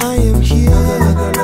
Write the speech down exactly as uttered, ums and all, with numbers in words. I am here.